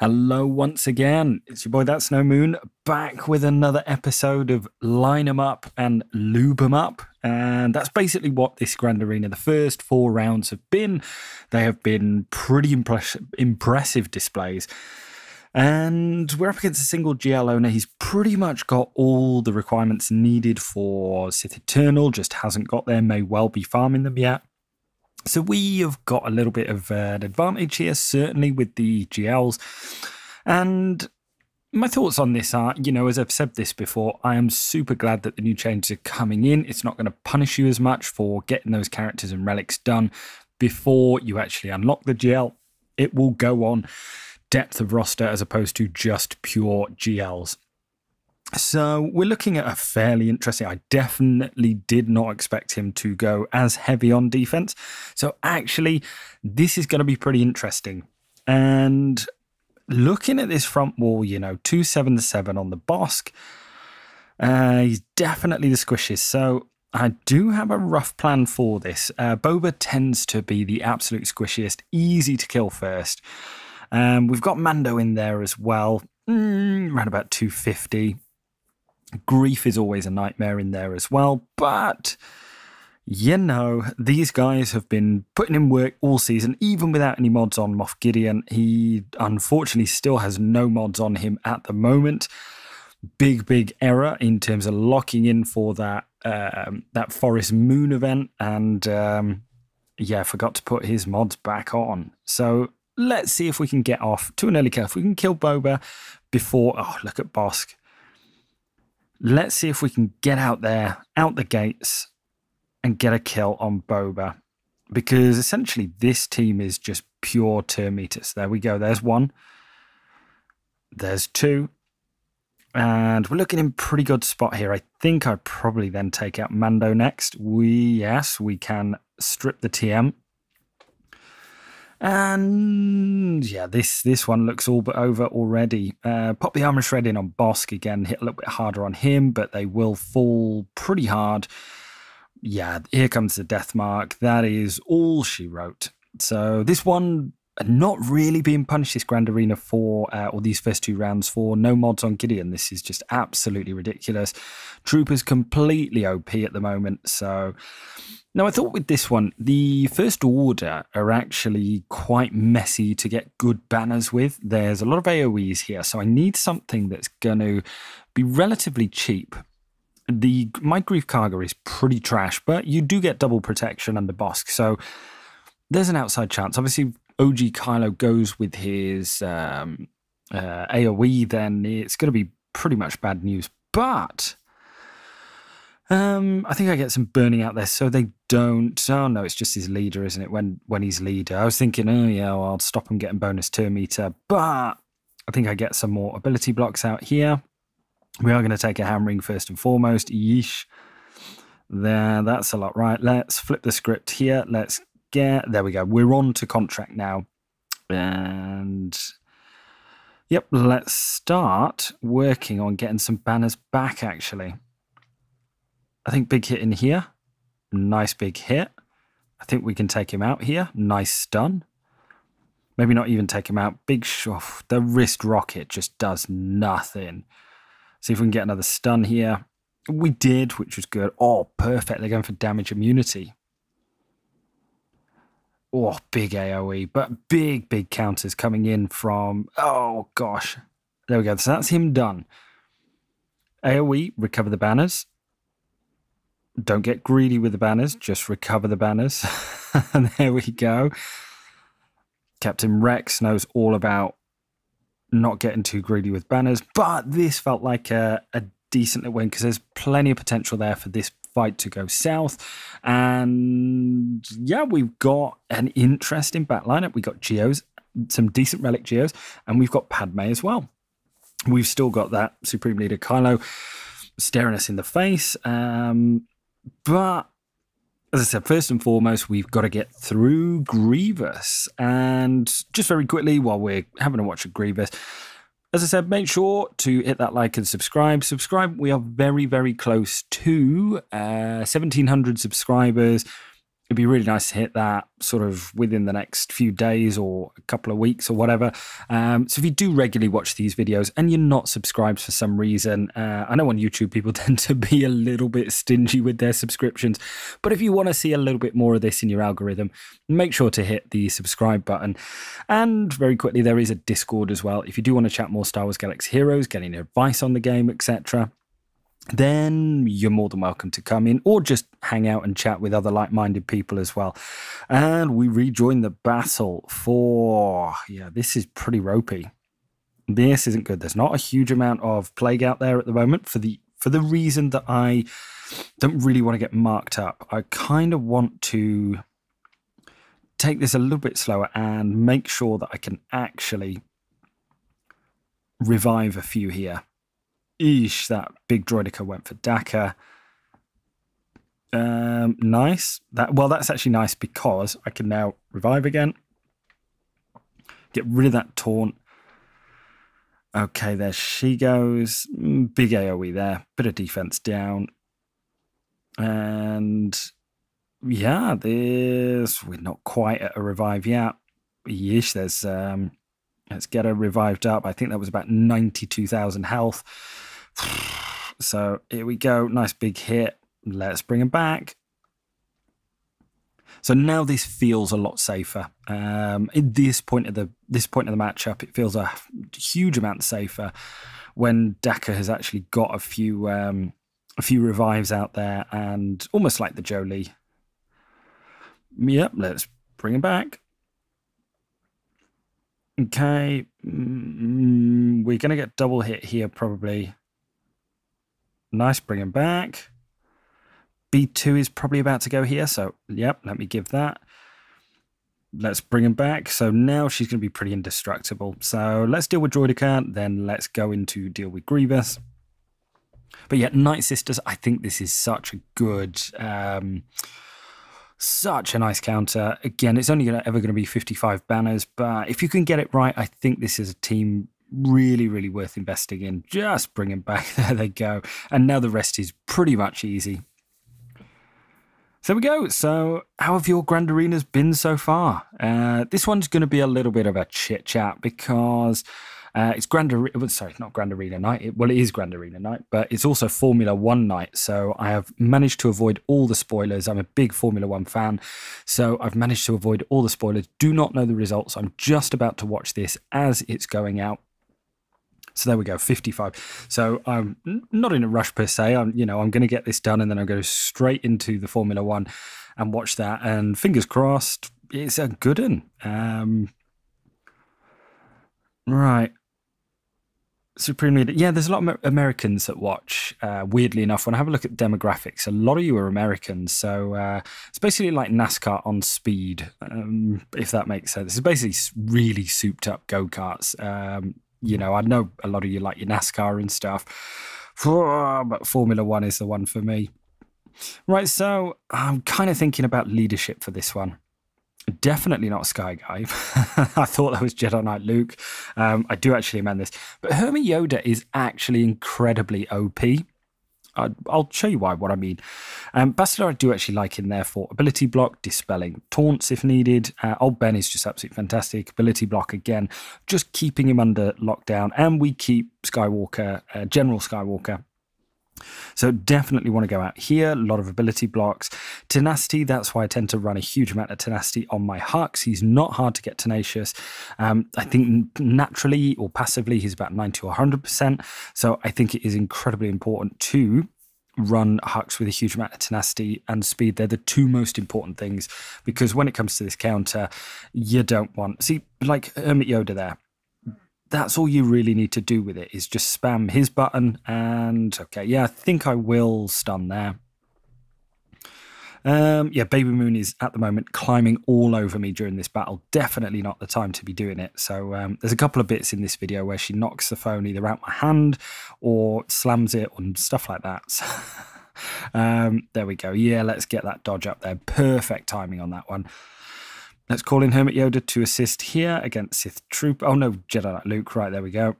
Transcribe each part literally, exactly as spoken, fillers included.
Hello once again, it's your boy That Snow Moon, back with another episode of Line Em Up and Lube Em Up, and that's basically what this Grand Arena, the first four rounds have been. They have been pretty impress impressive displays, and we're up against a single G L owner. He's pretty much got all the requirements needed for Sith Eternal, just hasn't got there, may well be farming them yet. So we have got a little bit of uh, an advantage here, certainly with the G Ls. And my thoughts on this are, you know, as I've said this before, I am super glad that the new changes are coming in. It's not going to punish you as much for getting those characters and relics done before you actually unlock the G L. It will go on depth of roster as opposed to just pure G Ls. So we're looking at a fairly interesting, I definitely did not expect him to go as heavy on defense. So actually, this is going to be pretty interesting. And looking at this front wall, you know, two seventy-seven on the Bosque, uh, he's definitely the squishes. So I do have a rough plan for this. Uh, Boba tends to be the absolute squishiest, easy to kill first. Um, we've got Mando in there as well, mm, around about two fifty. Grief is always a nightmare in there as well, but you know, these guys have been putting in work all season, even without any mods on Moff Gideon. He unfortunately still has no mods on him at the moment. Big, big error in terms of locking in for that um, that forest moon event, and um, yeah, forgot to put his mods back on. So let's see if we can get off to an early kill. If we can kill Boba before, oh, look at Bosque. Let's see if we can get out there, out the gates, and get a kill on Boba. Because essentially this team is just pure termites. There we go. There's one. There's two. And we're looking in pretty good spot here. I think I probably then take out Mando next. We, yes, we can strip the T M. And yeah, this this one looks all but over already. Uh, pop the armor shred in on Bosque again, hit a little bit harder on him, but they will fall pretty hard. Yeah, here comes the death mark. That is all she wrote. So this one not really being punished, this Grand Arena, for uh, or these first two rounds for no mods on Gideon. This is just absolutely ridiculous. Troopers completely O P at the moment. So now I thought with this one, the First Order are actually quite messy to get good banners with. There's a lot of A O Es here, so I need something that's going to be relatively cheap. The my Grief Cargo is pretty trash, but you do get double protection under Bosque, so there's an outside chance. Obviously, O G Kylo goes with his um, uh, A O E, then it's going to be pretty much bad news. But Um, I think I get some burning out there, so they don't. Oh, no, it's just his leader, isn't it? When when he's leader. I was thinking, oh, yeah, well, I'll stop him getting bonus Termiter, but I think I get some more ability blocks out here. We are going to take a hammering first and foremost. Yeesh. There, that's a lot. Right, let's flip the script here. Let's get... There we go. We're on to contract now. And... Yep, let's start working on getting some banners back, actually. I think big hit in here. Nice big hit. I think we can take him out here. Nice stun. Maybe not even take him out. Big shot. The wrist rocket just does nothing. See if we can get another stun here. We did, which was good. Oh, perfect. They're going for damage immunity. Oh, big A O E. But big, big counters coming in from... Oh, gosh. There we go. So that's him done. A O E, recover the banners. Don't get greedy with the banners, just recover the banners. And there we go. Captain Rex knows all about not getting too greedy with banners, but this felt like a, a decent win because there's plenty of potential there for this fight to go south. And yeah, we've got an interesting back lineup. We've got Geos, some decent relic Geos, and we've got Padme as well. We've still got that Supreme Leader Kylo staring us in the face. Um, But, as I said, first and foremost, we've got to get through Grievous. And just very quickly, while we're having a watch of Grievous, as I said, make sure to hit that like and subscribe. Subscribe. We are very, very close to uh, seventeen hundred subscribers. it'd be really nice to hit that sort of within the next few days or a couple of weeks or whatever. Um, so if you do regularly watch these videos and you're not subscribed for some reason, uh, I know on YouTube people tend to be a little bit stingy with their subscriptions, but if you want to see a little bit more of this in your algorithm, make sure to hit the subscribe button. And very quickly, there is a Discord as well. If you do want to chat more Star Wars Galaxy Heroes, getting advice on the game, et cetera, then you're more than welcome to come in or just hang out and chat with other like-minded people as well. And we rejoin the battle for, yeah, this is pretty ropey. This isn't good. There's not a huge amount of plague out there at the moment for the for the reason that I don't really want to get marked up. I kind of want to take this a little bit slower and make sure that I can actually revive a few here. Eesh, that big droidica went for Daka. Um, nice. That well, that's actually nice because I can now revive again. Get rid of that taunt. Okay, there she goes. Big AoE there. Bit of defense down. And yeah, this we're not quite at a revive yet. Yeesh, there's um let's get her revived up. I think that was about ninety-two thousand health. So here we go. Nice big hit. Let's bring her back. So now this feels a lot safer. Um, at this point of the this point of the matchup, it feels a huge amount safer when Daka has actually got a few um, a few revives out there, and almost like the Jolie. Yep, let's bring her back. Okay, mm, we're going to get double hit here probably. Nice, bring him back. B two is probably about to go here, so yep, let me give that. Let's bring him back. So now she's going to be pretty indestructible. So let's deal with Droidica, then let's go into deal with Grievous. But yeah, Night Sisters, I think this is such a good... Um, Such a nice counter. Again, it's only gonna, ever going to be fifty-five banners, but if you can get it right, I think this is a team really, really worth investing in. Just bring him back. There they go. And now the rest is pretty much easy. So there we go. So how have your Grand Arenas been so far? Uh, this one's going to be a little bit of a chit-chat because... Uh, it's Grand Arena, sorry, not Grand Arena night. It, well, it is Grand Arena night, but it's also Formula One night. So I have managed to avoid all the spoilers. I'm a big Formula One fan, so I've managed to avoid all the spoilers. Do not know the results. I'm just about to watch this as it's going out. So there we go, fifty-five. So I'm not in a rush per se. I'm, you know, I'm going to get this done and then I'll go straight into the Formula One and watch that. And fingers crossed, it's a good one. Um, right. Supreme Leader. Yeah, there's a lot of Americans that watch, uh, weirdly enough. When I have a look at demographics, a lot of you are Americans. So uh, it's basically like NASCAR on speed, um, if that makes sense. It's basically really souped up go-karts. Um, you know, I know a lot of you like your NASCAR and stuff, but Formula One is the one for me. Right, so I'm kind of thinking about leadership for this one. Definitely not Sky Guy. I thought that was Jedi Knight Luke. Um, I do actually amend this. But Hermit Yoda is actually incredibly O P. I, I'll show you why, what I mean. Um, Bastila I do actually like in there for ability block, dispelling taunts if needed. Uh, old Ben is just absolutely fantastic. Ability block again, just keeping him under lockdown. And we keep Skywalker, uh, General Skywalker. So definitely want to go out here. A lot of ability blocks. Tenacity, that's why I tend to run a huge amount of tenacity on my Hux. He's not hard to get tenacious. Um, I think naturally or passively, he's about ninety to one hundred percent. So I think it is incredibly important to run Hux with a huge amount of tenacity and speed. They're the two most important things because when it comes to this counter, you don't want... See, like Hermit Yoda there. That's all you really need to do with it is just spam his button and okay, yeah, I think I will stun there. Um, yeah, Baby Moon is at the moment climbing all over me during this battle. Definitely not the time to be doing it. So um, there's a couple of bits in this video where she knocks the phone either out my hand or slams it and stuff like that. So, um, there we go. Yeah, let's get that dodge up there. Perfect timing on that one. Let's call in Hermit Yoda to assist here against Sith Troop. Oh, no, Jedi Knight Luke. Right, there we go.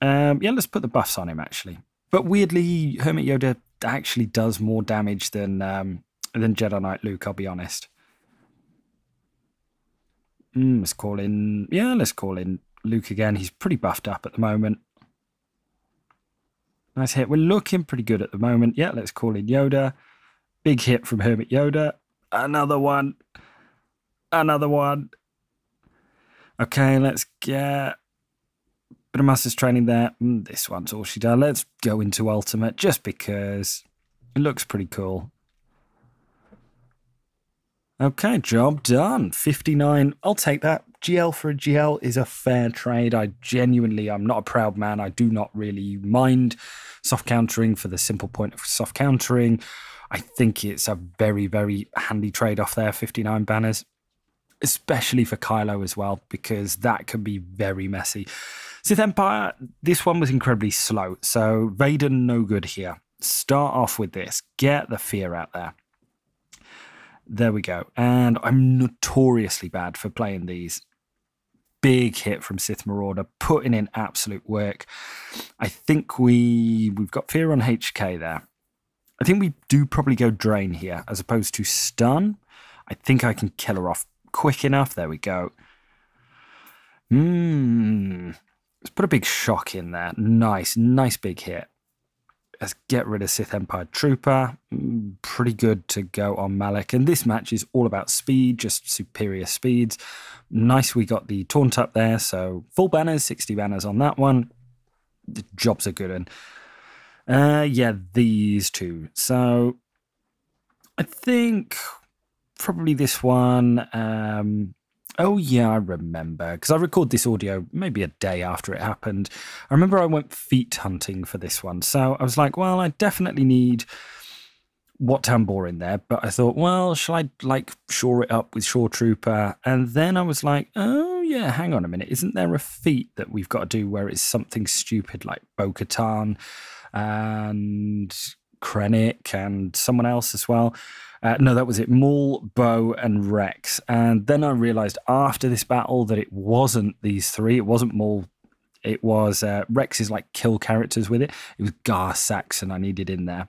Um, yeah, let's put the buffs on him, actually. But weirdly, Hermit Yoda actually does more damage than um, than Jedi Knight Luke, I'll be honest. Mm, let's call in... Yeah, let's call in Luke again. He's pretty buffed up at the moment. Nice hit. We're looking pretty good at the moment. Yeah, let's call in Yoda. Big hit from Hermit Yoda. Another one. Another one. Okay, let's get... Bit of Master's training there. Mm, this one's all she done. Let's go into Ultimate just because it looks pretty cool. Okay, job done. fifty-nine. I'll take that. G L for a G L is a fair trade. I genuinely, I'm not a proud man. I do not really mind soft countering for the simple point of soft countering. I think it's a very, very handy trade off there, fifty-nine banners, especially for Kylo as well, because that can be very messy. Sith Empire, this one was incredibly slow. So Vader, no good here. Start off with this. Get the fear out there. There we go. And I'm notoriously bad for playing these. Big hit from Sith Marauder, putting in absolute work. I think we, we've got fear on H K there. I think we do probably go drain here as opposed to stun. I think I can kill her off quick enough. There we go. Hmm. Let's put a big shock in there. Nice, nice big hit. Let's get rid of Sith Empire Trooper. Pretty good to go on Malak. And this match is all about speed, just superior speeds. Nice we got the taunt up there. So full banners, sixty banners on that one. The jobs are good. And uh, yeah, these two. So I think probably this one. Um, oh, yeah, I remember. Because I record this audio maybe a day after it happened. I remember I went feet hunting for this one. So I was like, well, I definitely need Wat Tambor in there. But I thought, well, shall I, like, shore it up with Shore Trooper? And then I was like, oh, yeah, hang on a minute. Isn't there a feat that we've got to do where it's something stupid like Bo-Katan and Krennic and someone else as well? Uh, no, that was it. Maul, Bo, and Rex. And then I realised after this battle that it wasn't these three. It wasn't Maul. It was uh, Rex's, like, kill characters with it. It was Gar Saxon I needed in there.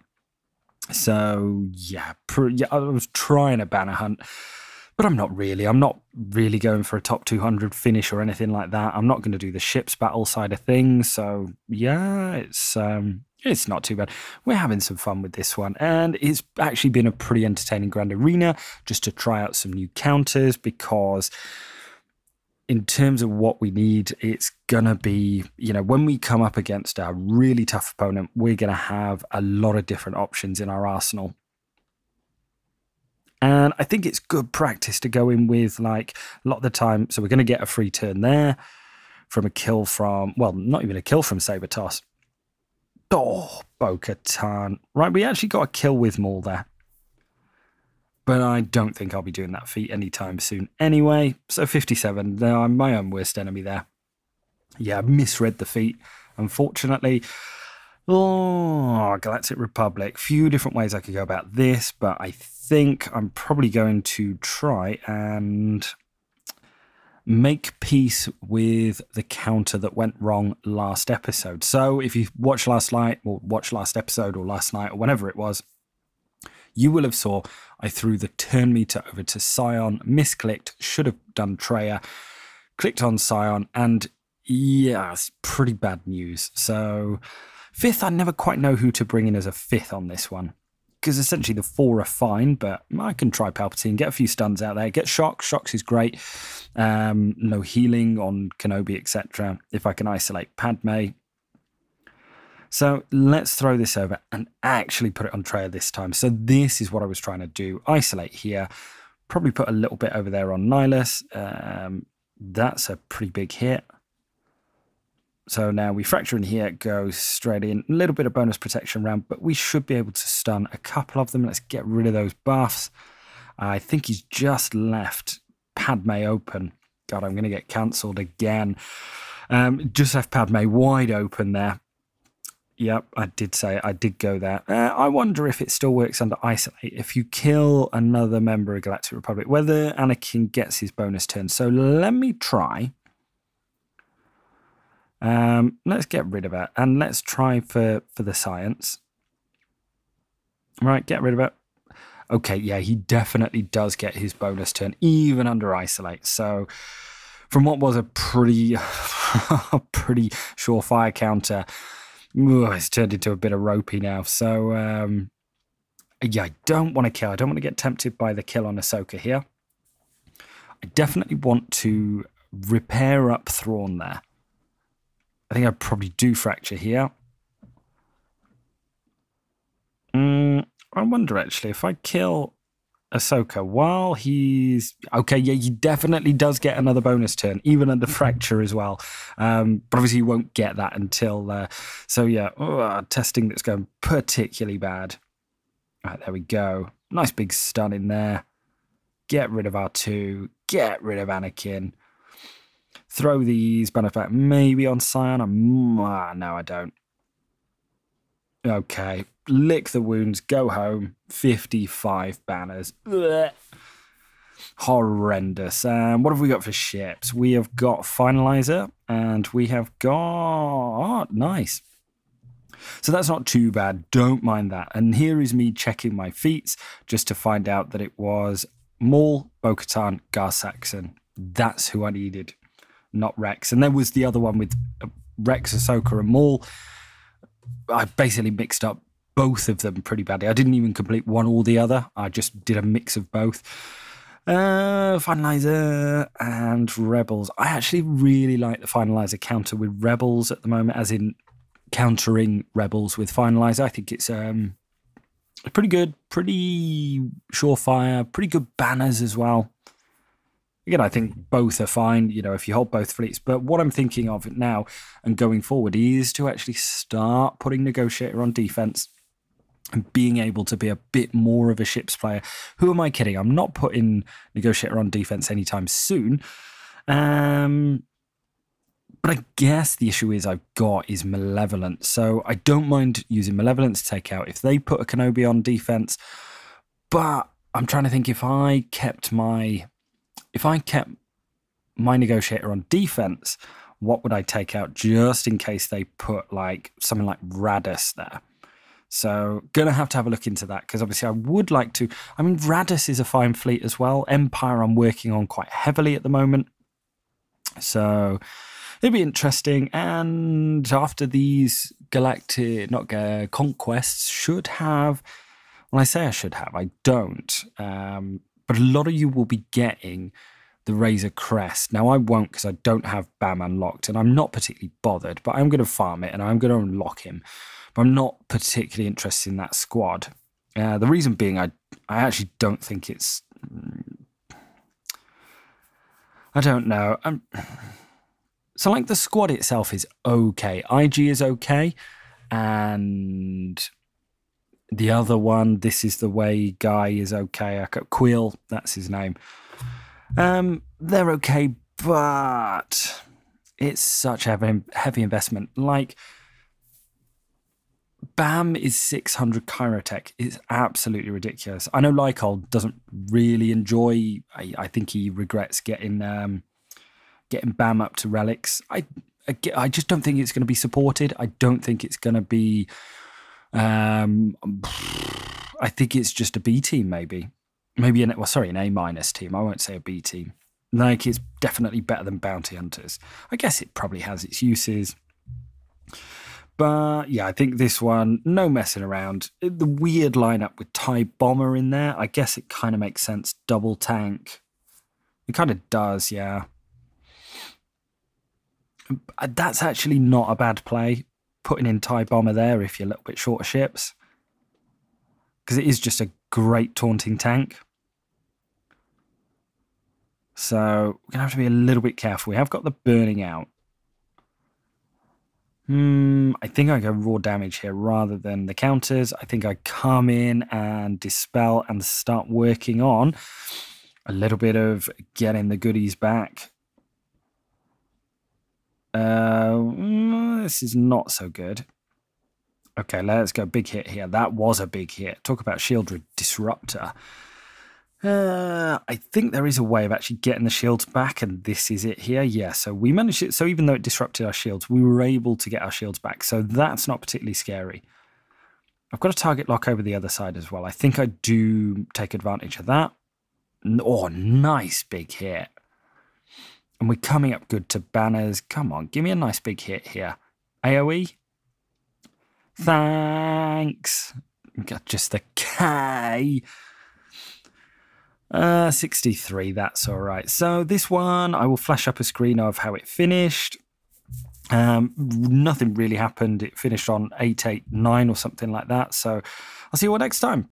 So, yeah, yeah, I was trying a banner hunt, but I'm not really. I'm not really going for a top two hundred finish or anything like that. I'm not going to do the ships battle side of things. So, yeah, it's... Um, It's not too bad. We're having some fun with this one. And it's actually been a pretty entertaining Grand Arena just to try out some new counters because in terms of what we need, it's going to be, you know, when we come up against a really tough opponent, we're going to have a lot of different options in our arsenal. And I think it's good practice to go in with, like, a lot of the time. So we're going to get a free turn there from a kill from, well, not even a kill from Sabertoss. Oh, Bo-Katan. Right, we actually got a kill with Maul there. But I don't think I'll be doing that feat anytime soon anyway. So fifty-seven, I'm my own worst enemy there. Yeah, I misread the feat, unfortunately. Oh, Galactic Republic. Few different ways I could go about this, but I think I'm probably going to try and make peace with the counter that went wrong last episode. So if you watched last night or watched last episode or last night or whenever it was, you will have saw I threw the turn meter over to Scion, misclicked, should have done Treya, clicked on Scion, and yeah, it's pretty bad news. So fifth, I never quite know who to bring in as a fifth on this one. Because essentially the four are fine, but I can try Palpatine, get a few stuns out there, get Shock. Shocks is great. Um, no healing on Kenobi, et cetera. If I can isolate Padme. So let's throw this over and actually put it on Treya this time. So this is what I was trying to do. Isolate here. Probably put a little bit over there on Nihilus. Um, that's a pretty big hit. So now we fracture in here, go straight in. A little bit of bonus protection round, but we should be able to stun a couple of them. Let's get rid of those buffs. I think he's just left Padme open. God, I'm going to get cancelled again. Um, just left Padme wide open there. Yep, I did say it. I did go there. Uh, I wonder if it still works under Isolate. If you kill another member of Galactic Republic, whether Anakin gets his bonus turn. So let me try... Um, let's get rid of it and let's try for, for the science. Right, get rid of it. okay, yeah, he definitely does get his bonus turn, even under Isolate. So from what was a pretty, pretty surefire counter, ooh, it's turned into a bit of ropey now. So um, yeah, I don't want to kill. I don't want to get tempted by the kill on Ahsoka here. I definitely want to repair up Thrawn there. I think I probably do fracture here. Mm, I wonder, actually, if I kill Ahsoka while he's... Okay, yeah, he definitely does get another bonus turn, even under fracture as well. Um, but obviously he won't get that until... Uh, so, yeah, oh, testing that's going particularly bad. All right, there we go. Nice big stun in there. Get rid of our two. Get rid of Anakin. Throw these banners back maybe on Scion. I'm, ah, no, I don't. Okay. Lick the wounds. Go home. fifty-five banners. Blech. Horrendous. Um, what have we got for ships? We have got Finalizer and we have got... Oh, nice. So that's not too bad. Don't mind that. And here is me checking my feats just to find out that it was Maul, Bo-Katan, Gar Saxon. That's who I needed. Not Rex. And there was the other one with Rex, Ahsoka, and Maul. I basically mixed up both of them pretty badly. I didn't even complete one or the other. I just did a mix of both. Uh, Finalizer and Rebels. I actually really like the Finalizer counter with Rebels at the moment, as in countering Rebels with Finalizer. I think it's um, pretty good, pretty surefire, pretty good banners as well. Again, I think both are fine, you know, if you hold both fleets. But what I'm thinking of now and going forward is to actually start putting Negotiator on defense and being able to be a bit more of a ships player. Who am I kidding? I'm not putting Negotiator on defense anytime soon. Um, but I guess the issue is I've got is Malevolence. So I don't mind using Malevolence to take out if they put a Kenobi on defense. But I'm trying to think if I kept my... If I kept my Negotiator on defense, what would I take out just in case they put like something like Raddus there? So going to have to have a look into that because obviously I would like to. I mean, Raddus is a fine fleet as well. Empire I'm working on quite heavily at the moment. So it'd be interesting. And after these galactic, not uh, conquests, should have, well, I say I should have, I don't. Um, But a lot of you will be getting the Razor Crest. Now, I won't because I don't have Bam unlocked, and I'm not particularly bothered, but I'm going to farm it, and I'm going to unlock him. But I'm not particularly interested in that squad. Uh, the reason being, I, I actually don't think it's... I don't know. I'm, so, like, the squad itself is okay. I G is okay, and... The other one, This Is The Way guy is okay. Quill, that's his name. Um, they're okay, but it's such a heavy investment. Like, Bam is six hundred Chirotech. It's absolutely ridiculous. I know Lycol doesn't really enjoy... I, I think he regrets getting um, getting Bam up to relics. I, I, I just don't think it's going to be supported. I don't think it's going to be... Um, I think it's just a B team, maybe. Maybe an well, sorry, an A minus team. I won't say a B team. Like, it's definitely better than Bounty Hunters. I guess it probably has its uses. But yeah, I think this one, no messing around. The weird lineup with TIE Bomber in there. I guess it kind of makes sense. Double tank. It kind of does, yeah. That's actually not a bad play. Putting in TIE Bomber there if you're a little bit short of ships. Because it is just a great taunting tank. So we're going to have to be a little bit careful. We have got the burning out. Hmm, I think I go raw damage here rather than the counters. I think I come in and dispel and start working on a little bit of getting the goodies back. Uh, this is not so good. Okay, let's go. Big hit here. That was a big hit. Talk about shield disruptor. Uh, I think there is a way of actually getting the shields back, and this is it here. Yeah, so we managed it. So even though it disrupted our shields, we were able to get our shields back. So that's not particularly scary. I've got a target lock over the other side as well. I think I do take advantage of that. Oh, nice big hit. And we're coming up good to banners. Come on, give me a nice big hit here. AoE. Thanks. Got just a K. Uh, sixty-three, that's all right. So this one, I will flash up a screen of how it finished. Um, nothing really happened. It finished on eight eight nine or something like that. So I'll see you all next time.